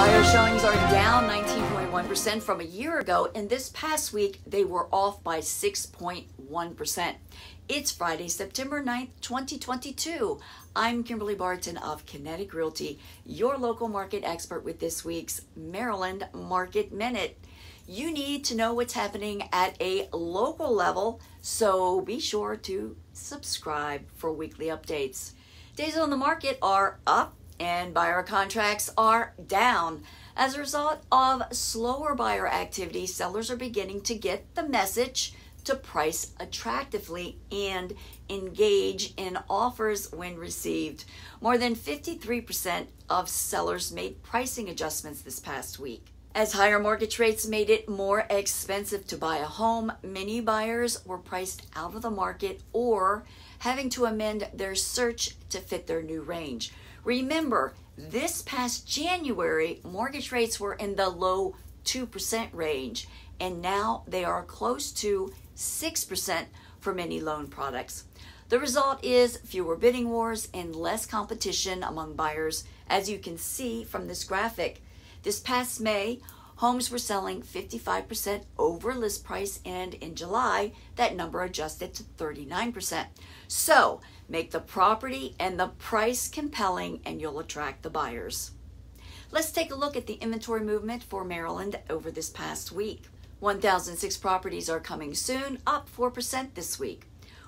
Buyer showings are down 19.1% from a year ago, and this past week they were off by 6.1%. It's Friday, September 9th, 2022. I'm Kimberly Barton of Kinetic Realty, your local market expert with this week's Maryland Market Minute. You need to know what's happening at a local level, so be sure to subscribe for weekly updates. Days on the market are up and buyer contracts are down. As a result of slower buyer activity, sellers are beginning to get the message to price attractively and engage in offers when received. More than 53% of sellers made pricing adjustments this past week. As higher mortgage rates made it more expensive to buy a home, many buyers were priced out of the market or having to amend their search to fit their new range. Remember, this past January, mortgage rates were in the low 2% range, and now they are close to 6% for many loan products. The result is fewer bidding wars and less competition among buyers, as you can see from this graphic. This past May, homes were selling 55% over list price, and in July, that number adjusted to 39%. So, make the property and the price compelling and you'll attract the buyers. Let's take a look at the inventory movement for Maryland over this past week. 1,006 properties are coming soon, up 4% this week.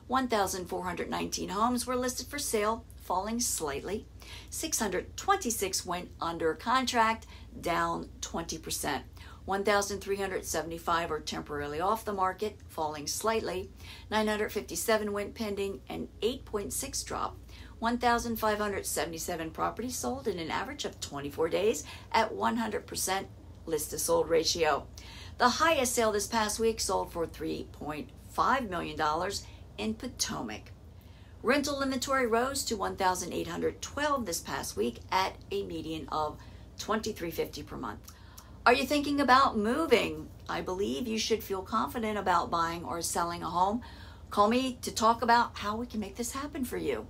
1,419 homes were listed for sale, falling slightly. 626 went under contract, down 20%. 1,375 are temporarily off the market, falling slightly. 957 went pending, an 8.6% drop. 1,577 properties sold in an average of 24 days at 100% list to sold ratio. The highest sale this past week sold for $3.5 million in Potomac. Rental inventory rose to 1,812 this past week at a median of $2,350 per month. Are you thinking about moving? I believe you should feel confident about buying or selling a home. Call me to talk about how we can make this happen for you.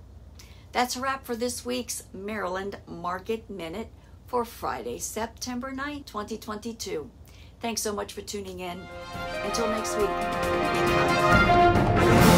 That's a wrap for this week's Maryland Market Minute for Friday, September 9, 2022. Thanks so much for tuning in. Until next week.